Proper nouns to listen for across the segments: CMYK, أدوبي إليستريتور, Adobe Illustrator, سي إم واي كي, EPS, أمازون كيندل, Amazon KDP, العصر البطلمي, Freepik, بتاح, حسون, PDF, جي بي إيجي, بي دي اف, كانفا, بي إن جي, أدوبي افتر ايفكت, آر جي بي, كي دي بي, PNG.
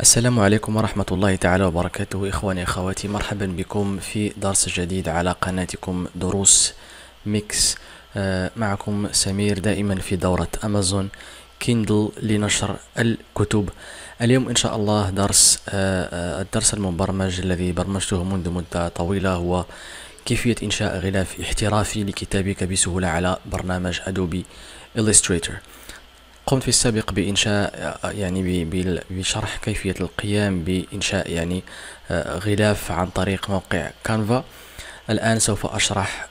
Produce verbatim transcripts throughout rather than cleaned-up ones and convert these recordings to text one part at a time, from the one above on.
السلام عليكم ورحمة الله تعالى وبركاته. إخواني أخواتي، مرحبا بكم في درس جديد على قناتكم دروس ميكس. معكم سمير دائما في دورة أمازون كيندل لنشر الكتب. اليوم إن شاء الله درس الدرس المبرمج الذي برمجته منذ مدة طويلة هو كيفية إنشاء غلاف احترافي لكتابك بسهولة على برنامج أدوبي إليستريتور. قمت في السابق بإنشاء يعني بشرح كيفية القيام بإنشاء يعني غلاف عن طريق موقع كانفا. الآن سوف أشرح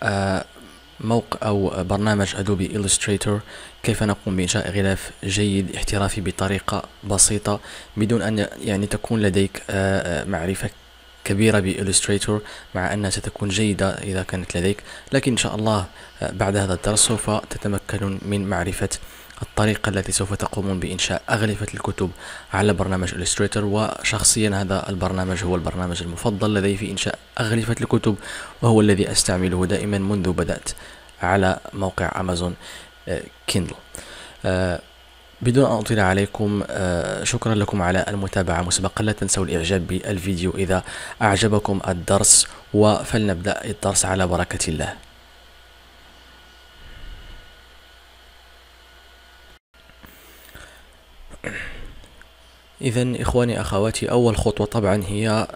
موقع أو برنامج أدوبي إليستريتور كيف نقوم بإنشاء غلاف جيد احترافي بطريقة بسيطة بدون أن يعني تكون لديك معرفة كبيرة بإليستريتور، مع أنها ستكون جيدة إذا كانت لديك، لكن إن شاء الله بعد هذا الدرس سوف تتمكن من معرفة الطريقة التي سوف تقومون بإنشاء أغلفة الكتب على برنامج إليستريتور. وشخصيا هذا البرنامج هو البرنامج المفضل لدي في إنشاء أغلفة الكتب، وهو الذي أستعمله دائما منذ بدأت على موقع أمازون كيندل. بدون أن أطيل عليكم، شكرا لكم على المتابعة مسبقا. لا تنسوا الإعجاب بالفيديو إذا أعجبكم الدرس، وفلنبدأ الدرس على بركة الله. إذن إخواني أخواتي، أول خطوة طبعا هي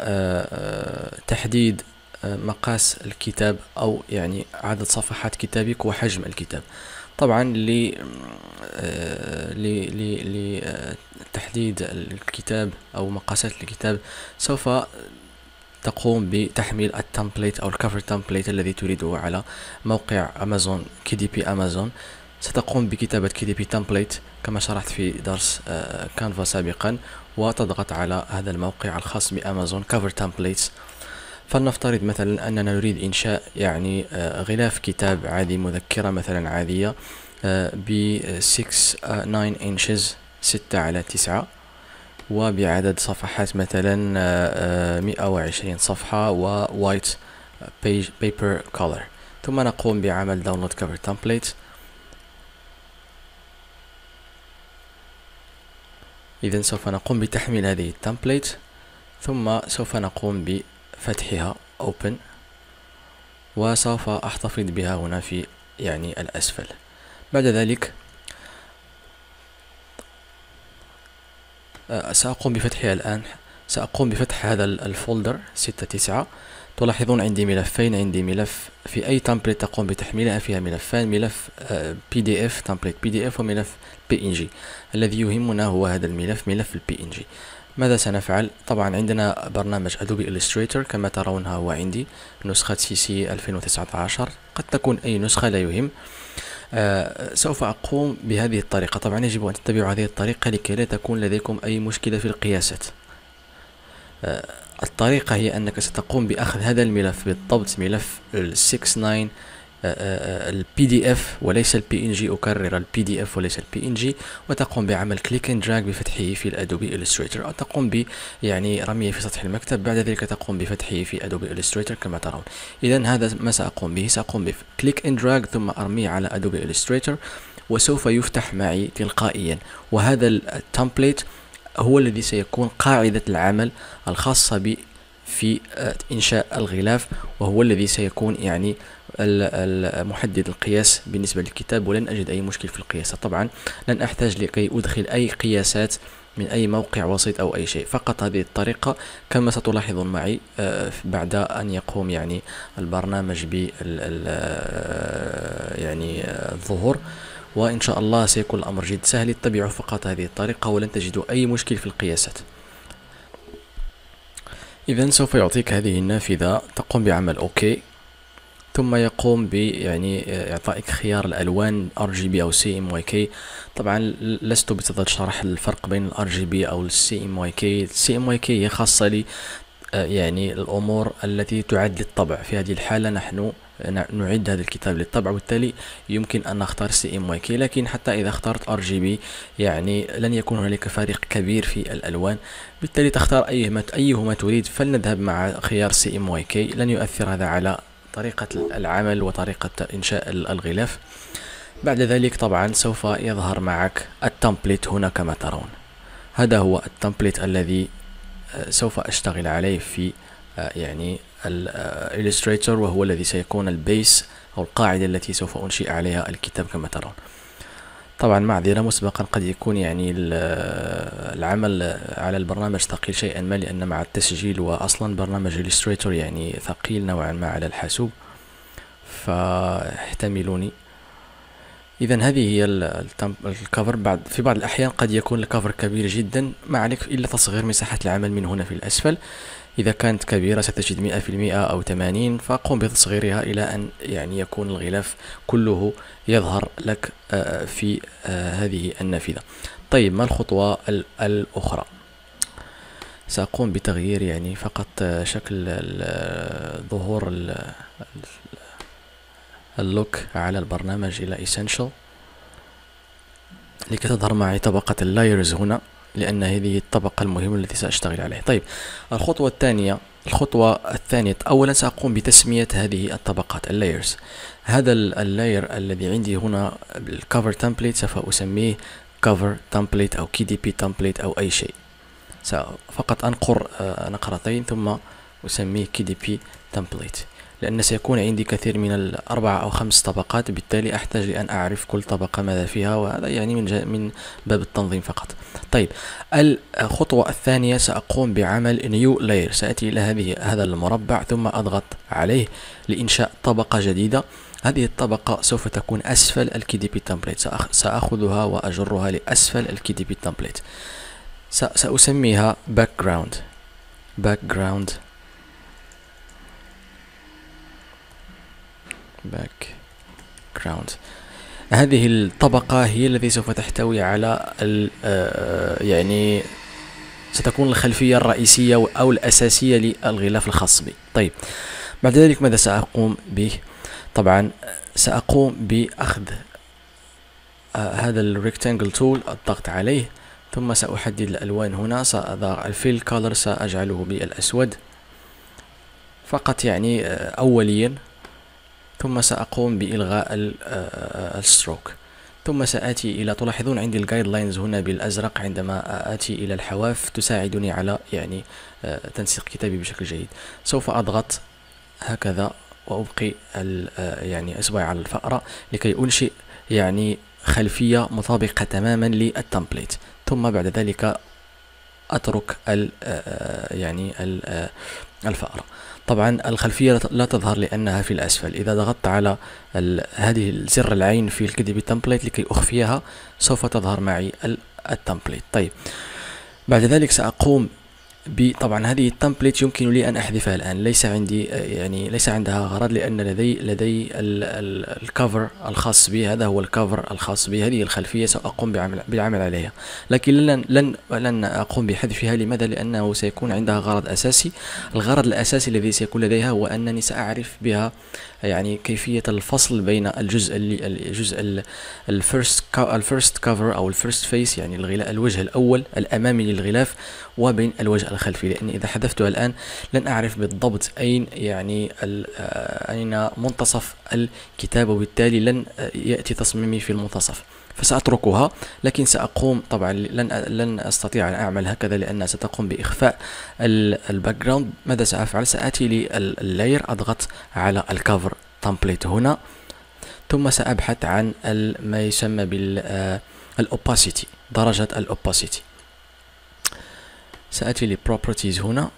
تحديد مقاس الكتاب أو يعني عدد صفحات كتابك وحجم الكتاب. طبعا لتحديد الكتاب أو مقاسات الكتاب سوف تقوم بتحميل التمبليت أو الكفر تمبليت الذي تريده على موقع أمازون كي دي بي أمازون. ستقوم بكتابة كي دي بي تمبليت كما شرحت في درس كانفا سابقا، وتضغط على هذا الموقع الخاص بأمازون كفر تمبليتس. فلنفترض مثلا أننا نريد إنشاء يعني غلاف كتاب عادي، مذكرة مثلا عادية ب ستة تسعة inches ستة على تسعة، وبعدد صفحات مثلا مئة وعشرين صفحة، ووايت بيبر كولر. ثم نقوم بعمل داونلود كفر تمبليت. إذن سوف نقوم بتحميل هذه التمبليت، ثم سوف نقوم ب فتحها open، وسوف أحتفظ بها هنا في يعني الأسفل. بعد ذلك سأقوم بفتحها الآن. سأقوم بفتح هذا الفولدر ستة تسعة. تلاحظون عندي ملفين، عندي ملف في أي تمبلت تقوم بتحميلها فيها ملفان، ملف بي دي إف تمبلت بي دي إف وملف بي إن جي. الذي يهمنا هو هذا الملف، ملف البي إن جي. ماذا سنفعل؟ طبعا عندنا برنامج أدوبي إليستريتور كما ترون، هو عندي نسخة سي سي ألفين وتسعة عشر، قد تكون أي نسخة لا يهم. آه سوف أقوم بهذه الطريقة. طبعا يجب أن تتبعوا هذه الطريقة لكي لا تكون لديكم أي مشكلة في القياسات. آه الطريقة هي أنك ستقوم بأخذ هذا الملف بالضبط، ملف ستة تسعة البي دي اف وليس البي ان جي. اكرر، البي دي اف وليس البي ان جي، وتقوم بعمل كليك اند دراج بفتحه في الادوبي إليستريتور، او تقوم ب يعني رميه في سطح المكتب. بعد ذلك تقوم بفتحه في ادوبي إليستريتور كما ترون. اذا هذا ما ساقوم به، ساقوم بكليك اند دراج ثم ارميه على ادوبي إليستريتور، وسوف يفتح معي تلقائيا. وهذا التمبليت هو الذي سيكون قاعده العمل الخاصه ب في انشاء الغلاف، وهو الذي سيكون يعني محدد القياس بالنسبة للكتاب، ولن أجد أي مشكل في القياسات. طبعا لن أحتاج لكي أدخل أي قياسات من أي موقع وسيط أو أي شيء، فقط هذه الطريقة كما ستلاحظون معي بعد أن يقوم يعني البرنامج ب يعني الظهور. وإن شاء الله سيكون الأمر جد سهل، اتبعوا فقط هذه الطريقة ولن تجدوا أي مشكل في القياسات. إذن سوف يعطيك هذه النافذة، تقوم بعمل أوكي، ثم يقوم ب يعني إعطائك خيار الألوان آر جي بي أو سي إم واي كي. طبعا لست بصدد شرح الفرق بين الآر جي بي أو السي إم واي كي. السي إم واي كي هي خاصة لي يعني الأمور التي تعد للطبع. في هذه الحالة نحن نعد هذا الكتاب للطبع، وبالتالي يمكن أن نختار سي إم واي كي. لكن حتى إذا اخترت آر جي بي يعني لن يكون هناك فارق كبير في الألوان، بالتالي تختار أيهما أيهما تريد. فلنذهب مع خيار سي إم واي كي، لن يؤثر هذا على طريقة العمل وطريقة إنشاء الغلاف. بعد ذلك طبعا سوف يظهر معك التمبليت هنا كما ترون. هذا هو التمبليت الذي سوف أشتغل عليه في يعني الإليستريتور، وهو الذي سيكون البيس أو القاعدة التي سوف أنشئ عليها الكتاب كما ترون. طبعا معذرة مسبقا، قد يكون يعني العمل على البرنامج ثقيل شيئا ما، لأن مع التسجيل وأصلا برنامج إليستريتور يعني ثقيل نوعا ما على الحاسوب، فاحتملوني. إذا هذه هي الكفر. بعد في بعض الأحيان قد يكون الكفر كبير جدا، ما عليك إلا تصغير مساحة العمل من هنا في الأسفل. إذا كانت كبيرة ستجد مئة في المئة أو ثمانين، فقم بتصغيرها إلى أن يعني يكون الغلاف كله يظهر لك في هذه النافذة. طيب، ما الخطوة الأخرى؟ سأقوم بتغيير يعني فقط شكل ظهور اللوك على البرنامج إلى Essential لكي تظهر معي طبقة اللايرز هنا، لأن هذه الطبقة المهمة التي سأشتغل عليها. طيب، الخطوة الثانية الخطوة الثانية أولا سأقوم بتسمية هذه الطبقات اللايرز. هذا اللاير الذي عندي هنا الكفر تمبليت سوف أسميه كفر تمبليت أو كي دي بي تمبليت أو أي شيء. فقط أنقر نقرتين ثم أسميه كي دي بي تمبليت، لأن سيكون عندي كثير من الأربع أو خمس طبقات، بالتالي أحتاج لأن أعرف كل طبقة ماذا فيها، وهذا يعني من من باب التنظيم فقط. طيب، الخطوة الثانية سأقوم بعمل نيو لاير. سأتي إلى هذه هذا المربع ثم أضغط عليه لإنشاء طبقة جديدة. هذه الطبقة سوف تكون أسفل الكي دي بي تمبليت، سأخذها وأجرها لأسفل الكي دي بي تمبليت. سأسميها background background باك جراوند. هذه الطبقة هي التي سوف تحتوي على يعني ستكون الخلفية الرئيسية أو الأساسية للغلاف الخاص بي. طيب، بعد ذلك ماذا سأقوم به؟ طبعا سأقوم بأخذ هذا الريكتانجل تول، الضغط عليه ثم سأحدد الألوان هنا. سأضع الفيل كولر، سأجعله بالأسود فقط يعني أوليا، ثم سأقوم بإلغاء الستروك. ثم سآتي إلى، تلاحظون عندي الجايد لاينز هنا بالأزرق، عندما آتي إلى الحواف تساعدني على يعني تنسيق كتابي بشكل جيد. سوف أضغط هكذا وأبقي يعني إصبعي على الفأرة لكي أنشئ يعني خلفية مطابقة تماما للتمبليت، ثم بعد ذلك أترك ال يعني ال الفأرة. طبعا الخلفية لا تظهر لأنها في الأسفل. إذا ضغطت على هذه زر العين في الكي دي بي تمبليت لكي أخفيها سوف تظهر معي التمبليت. طيب، بعد ذلك سأقوم ب طبعا هذه التمبليت يمكن لي أن أحذفها الآن، ليس عندي يعني ليس عندها غرض، لأن لدي لدي الكفر الخاص بي. هذا هو الكفر الخاص بي، هذه الخلفية سأقوم بعمل بالعمل عليها، لكن لن لن لن أقوم بحذفها. لماذا؟ لأنه سيكون عندها غرض أساسي. الغرض الأساسي الذي سيكون لديها هو أنني سأعرف بها يعني كيفية الفصل بين الجزء الجزء الفيرست الفيرست كفر أو الفيرست فيس، يعني الغلاف الوجه الأول الأمامي للغلاف، وبين الوجه الخلفي، لأن إذا حذفتها الآن لن أعرف بالضبط أين يعني أين منتصف الكتاب، وبالتالي لن يأتي تصميمي في المنتصف، فسأتركها. لكن سأقوم طبعا لن لن أستطيع أن أعمل هكذا لأنها ستقوم بإخفاء الباك جراوند. ماذا سأفعل؟ سآتي لللاير، أضغط على الكفر تمبليت هنا، ثم سأبحث عن ما يسمى بالأوباسيتي، درجة الأوباسيتي. سأتي ل Properties هنا،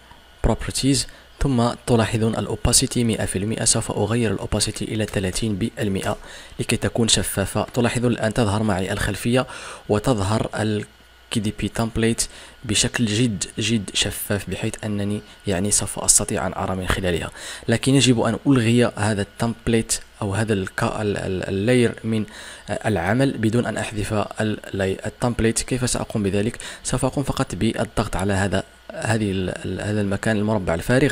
Properties، ثم تلاحظون الأوباسيتي مئة بالمئة. سوف أغير الأوباسيتي إلى ثلاثين بالمئة لكي تكون شفافة. تلاحظون الآن تظهر معي الخلفية وتظهر الكي دي بي Template بشكل جد جد شفاف، بحيث أنني يعني سوف أستطيع أن أرى من خلالها. لكن يجب أن ألغي هذا التمبليت أو هذا اللاير من العمل بدون أن أحذف التمبليت. كيف سأقوم بذلك؟ سوف أقوم فقط بالضغط على هذا هذه هذا المكان المربع الفارغ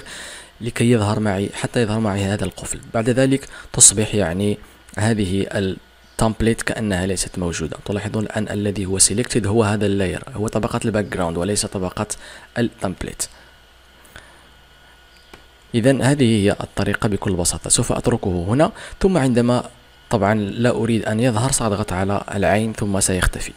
لكي يظهر معي حتى يظهر معي هذا القفل. بعد ذلك تصبح يعني هذه التمبليت كأنها ليست موجودة. تلاحظون الآن الذي هو سيلكتد هو هذا اللاير، هو طبقة الباك جراوند وليس طبقة التمبليت. إذا هذه هي الطريقة بكل بساطة. سوف أتركه هنا، ثم عندما طبعا لا أريد أن يظهر سأضغط على العين ثم سيختفي.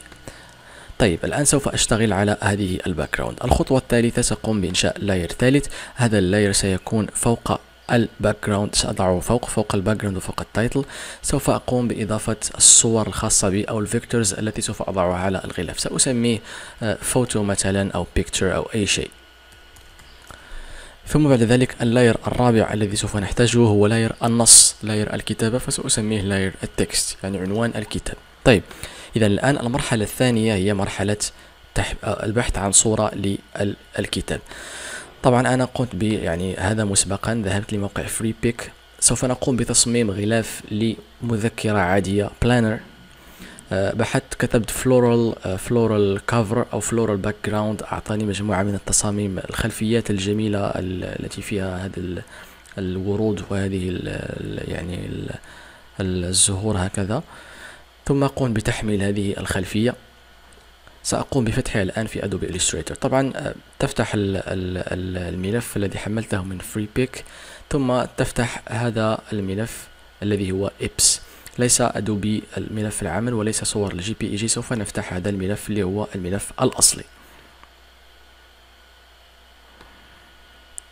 طيب الآن سوف أشتغل على هذه الباك جراوند. الخطوة الثالثة سأقوم بإنشاء لاير ثالث، هذا اللاير سيكون فوق الباك جراوند، سأضعه فوق فوق الباك جراوند وفوق التايتل. سوف أقوم بإضافة الصور الخاصة بي أو الفيكتورز التي سوف أضعها على الغلاف، سأسميه فوتو مثلا أو بيكتشر أو أي شيء. ثم بعد ذلك اللاير الرابع الذي سوف نحتاجه هو لاير النص، لاير الكتابة، فسأسميه لاير التكست، يعني عنوان الكتاب. طيب إذا الآن المرحلة الثانية هي مرحلة البحث عن صورة للكتاب. طبعا أنا قمت ب يعني هذا مسبقا، ذهبت لموقع فريبيك. سوف نقوم بتصميم غلاف لمذكرة عادية بلانر. بحثت، كتبت فلورال فلورال كفر أو فلورال باك جراوند، أعطاني مجموعة من التصاميم، الخلفيات الجميلة التي فيها هذا الورود وهذه ال يعني ال الزهور هكذا. ثم أقوم بتحميل هذه الخلفية. سأقوم بفتحها الآن في أدوبي إليستريتور. طبعا تفتح الملف الذي حملته من فريبيك، ثم تفتح هذا الملف الذي هو إبس، ليس أدوبي الملف العمل وليس صور الجي بي إيجي. سوف نفتح هذا الملف اللي هو الملف الأصلي.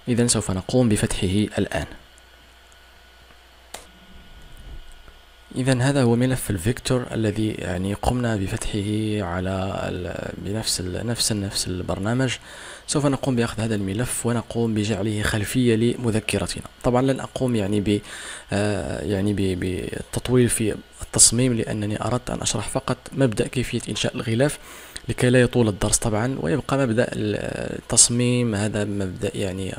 إذن سوف نقوم بفتحه الآن. إذا هذا هو ملف الفيكتور الذي يعني قمنا بفتحه على بنفس ال نفس نفس البرنامج. سوف نقوم بأخذ هذا الملف ونقوم بجعله خلفية لمذكرتنا. طبعا لن أقوم يعني ب يعني بالتطويل في التصميم، لأنني أردت أن أشرح فقط مبدأ كيفية إنشاء الغلاف لكي لا يطول الدرس طبعا، ويبقى مبدأ التصميم هذا مبدأ يعني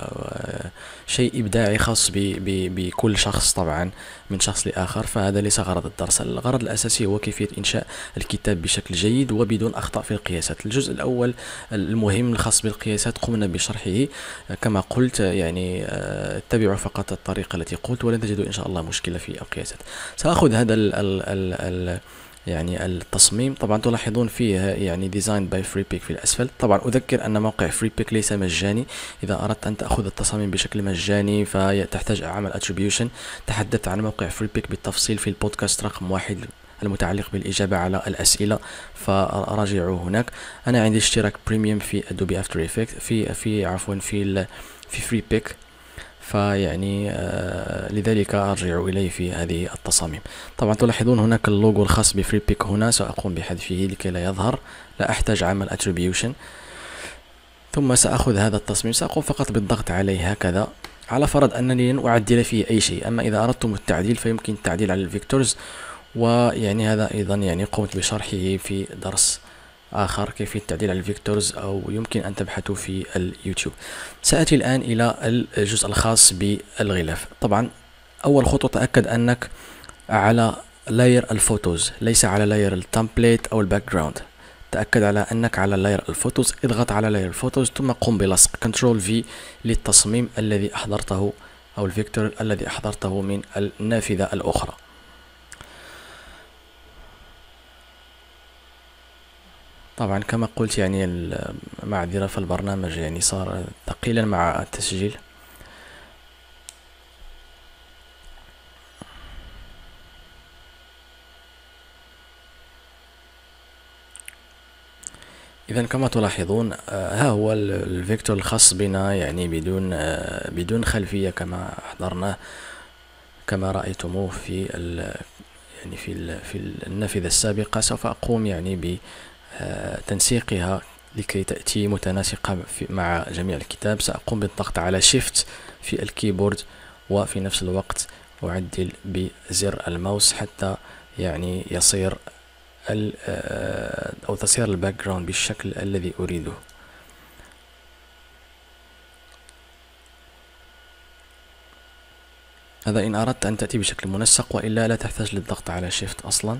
شيء إبداعي خاص بكل شخص طبعا من شخص لآخر، فهذا ليس غرض الدرس. الغرض الأساسي هو كيفية إنشاء الكتاب بشكل جيد وبدون أخطاء في القياسات. الجزء الأول المهم الخاص بالقياسات قمنا بشرحه كما قلت، يعني اتبعوا فقط الطريقة التي قلت ولن تجدوا إن شاء الله مشكلة في القياسات. سأخذ هذا ال ال ال يعني التصميم. طبعا تلاحظون فيه يعني ديزاين باي فريبيك في الأسفل. طبعا أذكر أن موقع فريبيك ليس مجاني، إذا أردت أن تأخذ التصاميم بشكل مجاني فتحتاج أعمل اتريبيوشن. تحدثت عن موقع فريبيك بالتفصيل في البودكاست رقم واحد المتعلق بالإجابة على الأسئلة، فراجعوا هناك. أنا عندي اشتراك بريميوم في أدوبي افتر ايفكت في في عفوا في في فريبيك، فيعني آه لذلك أرجع إليه في هذه التصاميم. طبعا تلاحظون هناك اللوجو الخاص بفريبيك، هنا سأقوم بحذفه لكي لا يظهر، لا أحتاج عمل اتريبيوشن. ثم سأخذ هذا التصميم، سأقوم فقط بالضغط عليه هكذا، على فرض أنني لن أعدل فيه أي شيء. أما إذا أردتم التعديل فيمكن التعديل على الفيكتورز، ويعني هذا أيضا يعني قمت بشرحه في درس آخر كيفية التعديل على الفيكتورز، أو يمكن أن تبحثوا في اليوتيوب. سأتي الآن إلى الجزء الخاص بالغلاف. طبعا أول خطوة تأكد أنك على لاير الفوتوز ليس على لاير التمبليت أو الباك جراوند. تأكد على أنك على لاير الفوتوز، اضغط على لاير الفوتوز ثم قم بلصق كنترول في للتصميم الذي أحضرته أو الفيكتور الذي أحضرته من النافذة الأخرى. طبعا كما قلت يعني معذرة، فالبرنامج يعني صار ثقيلا مع التسجيل. إذا كما تلاحظون ها هو الفيكتور الخاص بنا، يعني بدون بدون خلفية كما أحضرناه كما رأيتموه في يعني في في النافذة السابقة. سوف أقوم يعني ب تنسيقها لكي تأتي متناسقة مع جميع الكتاب. سأقوم بالضغط على شيفت في الكيبورد، وفي نفس الوقت أعدل بزر الماوس حتى يعني يصير أو تصير الباك جراوند بالشكل الذي أريده. هذا إن أردت أن تأتي بشكل منسق، وإلا لا تحتاج للضغط على شيفت أصلا.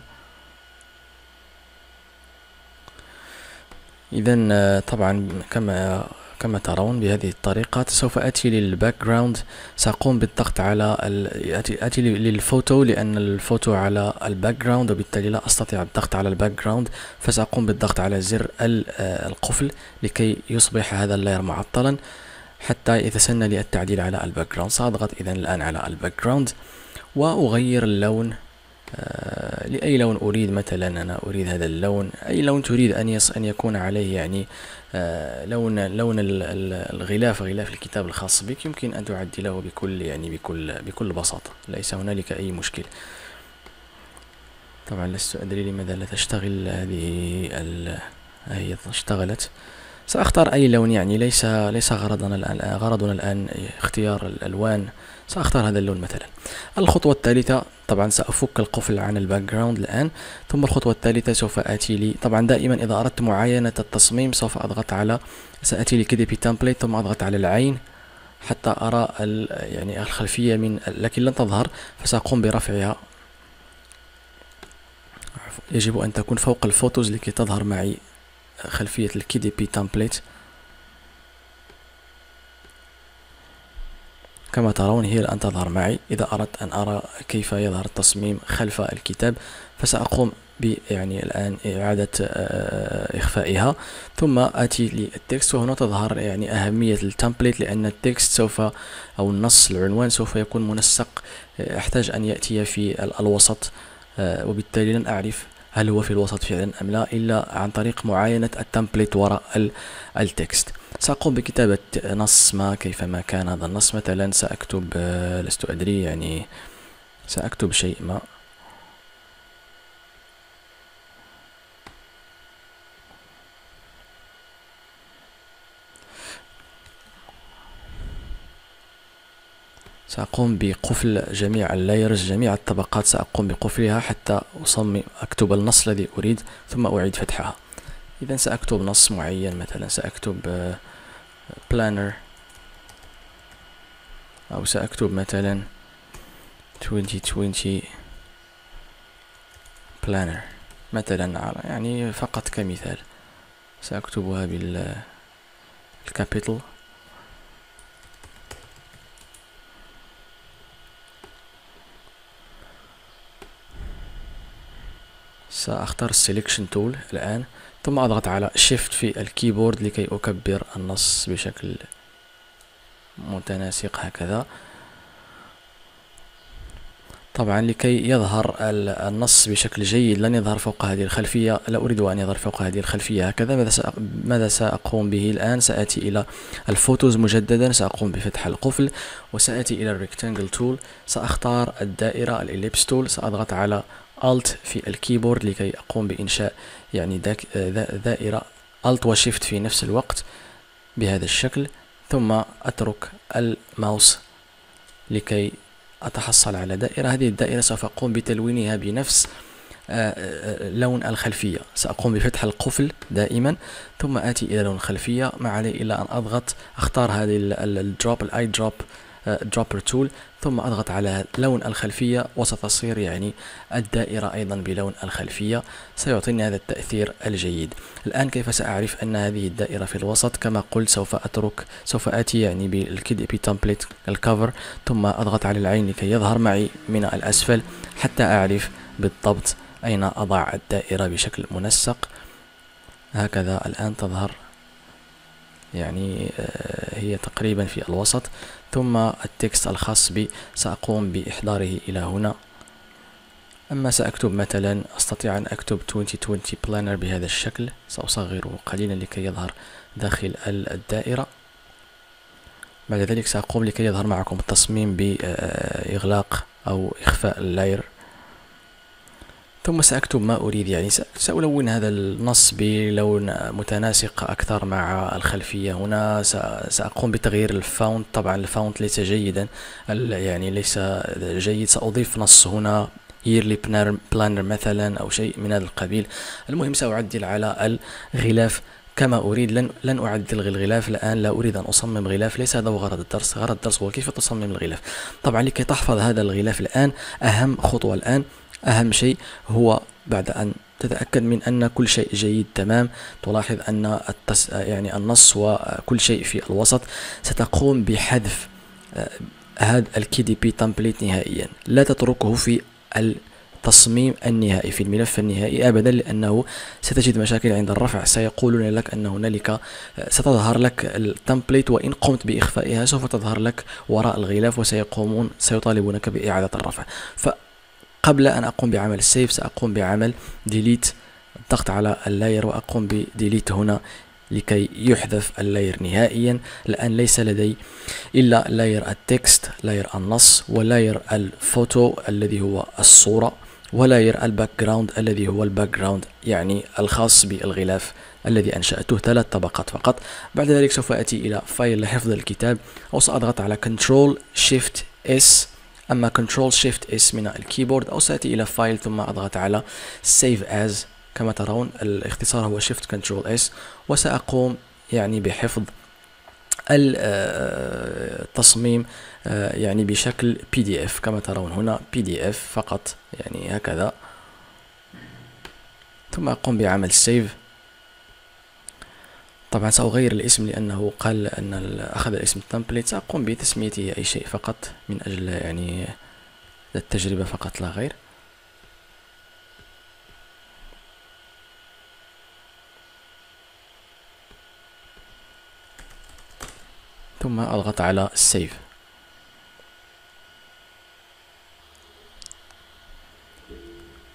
إذا طبعا كما كما ترون بهذه الطريقة سوف أتي للباك جراوند. سأقوم بالضغط على أتي, أتي للفوتو، لأن الفوتو على الباك جراوند وبالتالي لا أستطيع الضغط على الباك جراوند، فسأقوم بالضغط على زر القفل لكي يصبح هذا اللاير معطلا حتى يتسنى لي التعديل على الباك جراوند. سأضغط إذا الآن على الباك جراوند وأغير اللون لأي لون أريد. مثلا أنا أريد هذا اللون، أي لون تريد أن أن يكون عليه يعني لون لون الغلاف غلاف الكتاب الخاص بك، يمكن أن تعدله بكل يعني بكل بكل بساطة، ليس هنالك أي مشكل. طبعا لست أدري لماذا لا تشتغل هذه ال... هي اشتغلت. سأختار أي لون، يعني ليس ليس غرضنا الآن غرضنا الآن اختيار الألوان. سأختار هذا اللون مثلا. الخطوة الثالثة طبعا سأفك القفل عن الباك جراوند الآن، ثم الخطوة الثالثة سوف آتي لي طبعا دائما إذا أردت معاينة التصميم سوف أضغط على، سآتي لي كي دي بي تمبليت ثم أضغط على العين حتى أرى ال... يعني الخلفية من، لكن لن تظهر فسأقوم برفعها. يجب أن تكون فوق الفوتوز لكي تظهر معي خلفية الكي دي بي تمبليت. كما ترون هي الآن تظهر معي. إذا أردت أن أرى كيف يظهر التصميم خلف الكتاب فسأقوم ب يعني الآن إعادة إخفائها، ثم آتي للتكست، وهنا تظهر يعني أهمية التمبليت، لأن التكست سوف أو النص العنوان سوف يكون منسق، أحتاج أن يأتي في الوسط، وبالتالي لن أعرف هل هو في الوسط فعلا أم لا إلا عن طريق معاينة التمبليت وراء التكست. سأقوم بكتابة نص ما كيفما كان هذا النص. مثلا سأكتب لست أدري، يعني سأكتب شيء ما، سأقوم بقفل جميع اللايرز، جميع الطبقات سأقوم بقفلها حتى أصمم أكتب النص الذي أريد ثم أعيد فتحها. إذا سأكتب نص معين، مثلا سأكتب بلانر، أو سأكتب مثلا عشرين عشرين بلانر مثلا، يعني فقط كمثال. سأكتبها بالكابيتال، سأختار السيلكشن تول الآن، ثم أضغط على شيفت في الكيبورد لكي أكبر النص بشكل متناسق هكذا. طبعا لكي يظهر النص بشكل جيد لن يظهر فوق هذه الخلفية، لا أريد أن يظهر فوق هذه الخلفية هكذا. ماذا سأقوم به الآن؟ سأتي إلى الفوتوز مجددا، سأقوم بفتح القفل وسأتي إلى الريكتانجل تول، سأختار الدائرة الإليبس تول، سأضغط على Alt في الكيبورد لكي أقوم بإنشاء يعني دائرة، Alt وشيفت في نفس الوقت بهذا الشكل، ثم أترك الماوس لكي أتحصل على دائرة. هذه الدائرة سوف أقوم بتلوينها بنفس لون الخلفية. سأقوم بفتح القفل دائما ثم آتي إلى لون الخلفية، ما علي إلا أن أضغط، أختار هذه الدروب الآي دروب دروبر تول، ثم أضغط على لون الخلفية وستصير يعني الدائرة أيضا بلون الخلفية، سيعطيني هذا التأثير الجيد. الآن كيف سأعرف أن هذه الدائرة في الوسط؟ كما قلت سوف أترك سوف آتي يعني بالكي دي بي تمبليت الكفر، ثم أضغط على العين لكي يظهر معي من الأسفل حتى أعرف بالضبط أين أضع الدائرة بشكل منسق. هكذا الآن تظهر، يعني هي تقريبا في الوسط. ثم التكست الخاص بي سأقوم بإحضاره إلى هنا. أما سأكتب مثلا، أستطيع أن أكتب عشرين عشرين بلانر بهذا الشكل، سأصغره قليلا لكي يظهر داخل الدائرة. بعد ذلك سأقوم لكي يظهر معكم التصميم بإغلاق أو إخفاء اللاير، ثم سأكتب ما أريد، يعني سألون هذا النص بلون متناسق أكثر مع الخلفية. هنا سأقوم بتغيير الفونت، طبعا الفونت ليس جيدا يعني ليس جيد، سأضيف نص هنا ييرلي بلانر مثلا أو شيء من هذا القبيل. المهم سأعدل على الغلاف كما أريد، لن لن أعدل الغلاف الآن، لا أريد أن أصمم غلاف، ليس هذا هو غرض الدرس. غرض الدرس هو كيف تصمم الغلاف. طبعا لكي تحفظ هذا الغلاف الآن، أهم خطوة الآن، أهم شيء هو بعد أن تتأكد من أن كل شيء جيد تمام، تلاحظ أن التس... يعني النص وكل شيء في الوسط، ستقوم بحذف هذا الكي دي بي تمبليت نهائيا، لا تتركه في التصميم النهائي في الملف النهائي أبدا، لأنه ستجد مشاكل عند الرفع، سيقولون لك أن هنالك ستظهر لك التمبليت وإن قمت بإخفائها سوف تظهر لك وراء الغلاف، وسيقومون سيطالبونك بإعادة الرفع. ف قبل أن أقوم بعمل السيف سأقوم بعمل ديليت، الضغط على اللاير وأقوم بديليت هنا لكي يحذف اللاير نهائيا، لأن ليس لدي إلا لاير التكست، لاير النص، ولاير الفوتو الذي هو الصورة، ولاير الباك جراوند الذي هو الباك جراوند يعني الخاص بالغلاف الذي أنشأته، ثلاث طبقات فقط. بعد ذلك سوف أتي إلى فايل لحفظ الكتاب أو سأضغط على كنترول شيفت اس، أما كنترول شيفت اس من الكيبورد، أو سأتي إلى فايل ثم أضغط على سيف از، كما ترون الاختصار هو شيفت كنترول اس، وسأقوم يعني بحفظ التصميم يعني بشكل بي دي اف، كما ترون هنا بي دي اف فقط يعني هكذا، ثم أقوم بعمل سيف. طبعا سأغير الاسم لأنه قال أن أخذ الاسم تمبليت، سأقوم بتسميته أي شيء فقط من أجل يعني التجربة فقط لا غير. ثم أضغط على السيف.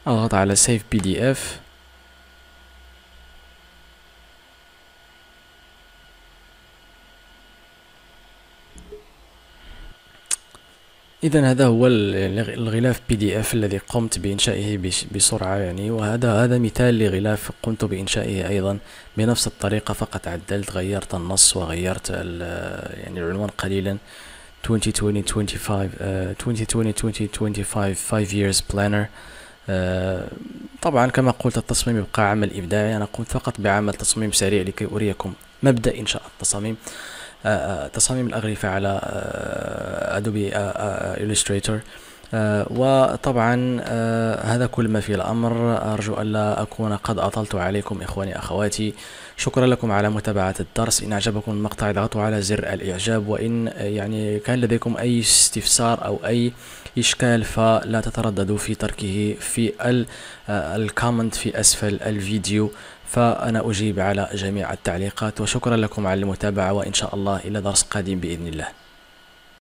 أضغط على سيف بي دي اف. إذا هذا هو الغلاف بي دي اف الذي قمت بإنشائه بسرعة يعني، وهذا هذا مثال لغلاف قمت بإنشائه أيضا بنفس الطريقة، فقط عدلت غيرت النص وغيرت يعني العنوان قليلا، twenty twenty twenty-five twenty twenty twenty twenty-five five years planner. طبعا كما قلت التصميم يبقى عمل إبداعي، أنا قمت فقط بعمل تصميم سريع لكي أريكم مبدأ إنشاء التصاميم، تصاميم الأغرفة على أدوبي إليستريتور. وطبعا هذا كل ما في الأمر، أرجو ألا أكون قد أطلت عليكم إخواني أخواتي، شكرا لكم على متابعة الدرس. إن أعجبكم المقطع اضغطوا على زر الإعجاب، وإن يعني كان لديكم أي استفسار أو أي إشكال فلا تترددوا في تركه في الكومنت في أسفل الفيديو، فأنا أجيب على جميع التعليقات، وشكرا لكم على المتابعة، وإن شاء الله إلى درس قادم بإذن الله.